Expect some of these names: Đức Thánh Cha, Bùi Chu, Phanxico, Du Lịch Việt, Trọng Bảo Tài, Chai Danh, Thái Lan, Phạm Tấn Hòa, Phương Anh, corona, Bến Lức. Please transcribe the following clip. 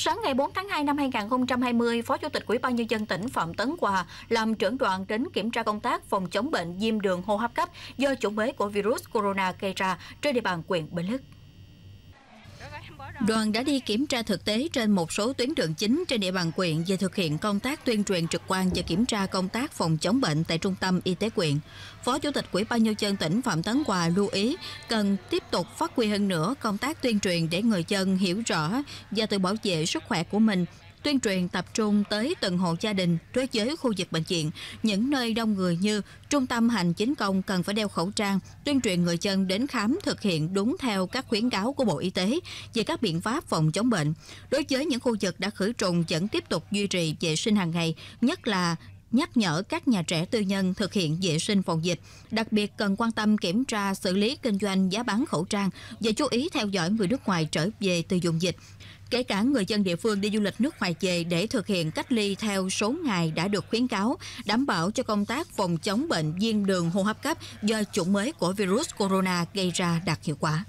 Sáng ngày 4 tháng 2 năm 2020, Phó Chủ tịch Ủy ban Nhân dân tỉnh Phạm Tấn Hòa làm trưởng đoàn đến kiểm tra công tác phòng chống bệnh viêm đường hô hấp cấp do chủng mới của virus corona gây ra trên địa bàn huyện Bến Lức. Đoàn đã đi kiểm tra thực tế trên một số tuyến đường chính trên địa bàn huyện về thực hiện công tác tuyên truyền trực quan và kiểm tra công tác phòng chống bệnh tại trung tâm y tế huyện. Phó Chủ tịch Ủy ban Nhân dân tỉnh Phạm Tấn Hòa lưu ý cần tiếp tục phát huy hơn nữa công tác tuyên truyền để người dân hiểu rõ và tự bảo vệ sức khỏe của mình. Tuyên truyền tập trung tới từng hộ gia đình, đối với khu vực bệnh viện, những nơi đông người như trung tâm hành chính công cần phải đeo khẩu trang, tuyên truyền người dân đến khám thực hiện đúng theo các khuyến cáo của Bộ Y tế về các biện pháp phòng chống bệnh. Đối với những khu vực đã khử trùng vẫn tiếp tục duy trì vệ sinh hàng ngày, nhất là nhắc nhở các nhà trẻ tư nhân thực hiện vệ sinh phòng dịch. Đặc biệt cần quan tâm kiểm tra xử lý kinh doanh giá bán khẩu trang và chú ý theo dõi người nước ngoài trở về từ vùng dịch, kể cả người dân địa phương đi du lịch nước ngoài về, để thực hiện cách ly theo số ngày đã được khuyến cáo, đảm bảo cho công tác phòng chống bệnh viêm đường hô hấp cấp do chủng mới của virus corona gây ra đạt hiệu quả.